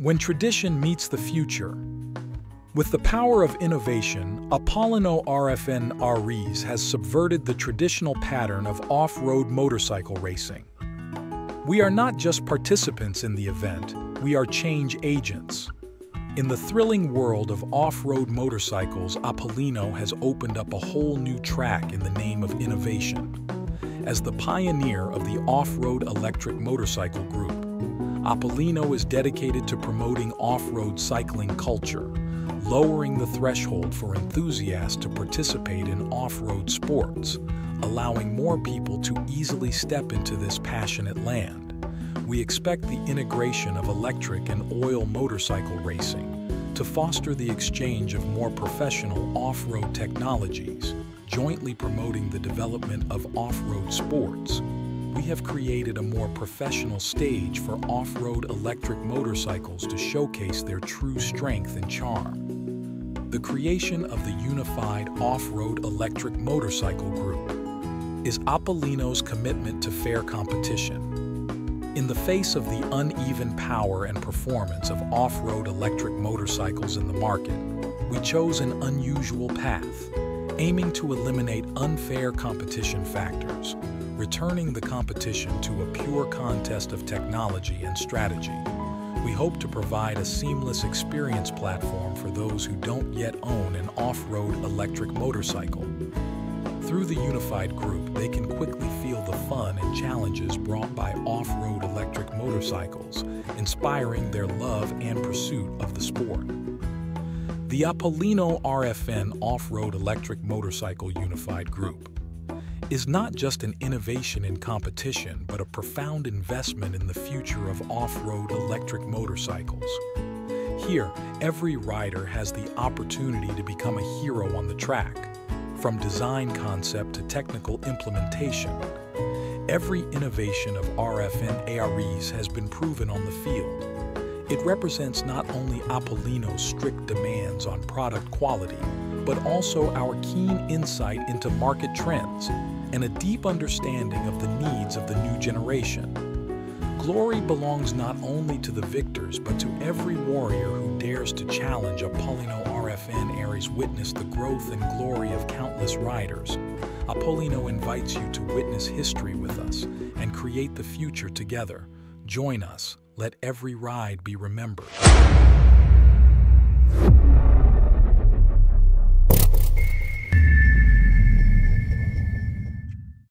When tradition meets the future. With the power of innovation, Apollino RFN Ares has subverted the traditional pattern of off-road motorcycle racing. We are not just participants in the event, we are change agents. In the thrilling world of off-road motorcycles, Apollino has opened up a whole new track in the name of innovation. As the pioneer of the off-road electric motorcycle group, Apollino is dedicated to promoting off-road cycling culture, lowering the threshold for enthusiasts to participate in off-road sports, allowing more people to easily step into this passionate land. We expect the integration of electric and oil motorcycle racing to foster the exchange of more professional off-road technologies, jointly promoting the development of off-road sports. We have created a more professional stage for off-road electric motorcycles to showcase their true strength and charm. The creation of the unified off-road electric motorcycle group is Apollino's commitment to fair competition. In the face of the uneven power and performance of off-road electric motorcycles in the market, we chose an unusual path, aiming to eliminate unfair competition factors, returning the competition to a pure contest of technology and strategy. We hope to provide a seamless experience platform for those who don't yet own an off-road electric motorcycle. Through the unified group, they can quickly feel the fun and challenges brought by off-road electric motorcycles, inspiring their love and pursuit of the sport. The Apollino RFN Off-Road Electric Motorcycle Unified Group is not just an innovation in competition, but a profound investment in the future of off-road electric motorcycles. Here, every rider has the opportunity to become a hero on the track. From design concept to technical implementation, every innovation of RFN Ares has been proven on the field. It represents not only Apollino's strict demands on product quality, but also our keen insight into market trends and a deep understanding of the needs of the new generation. Glory belongs not only to the victors, but to every warrior who dares to challenge Apollino RFN Ares. Witness the growth and glory of countless riders. Apollino invites you to witness history with us and create the future together. Join us. Let every ride be remembered.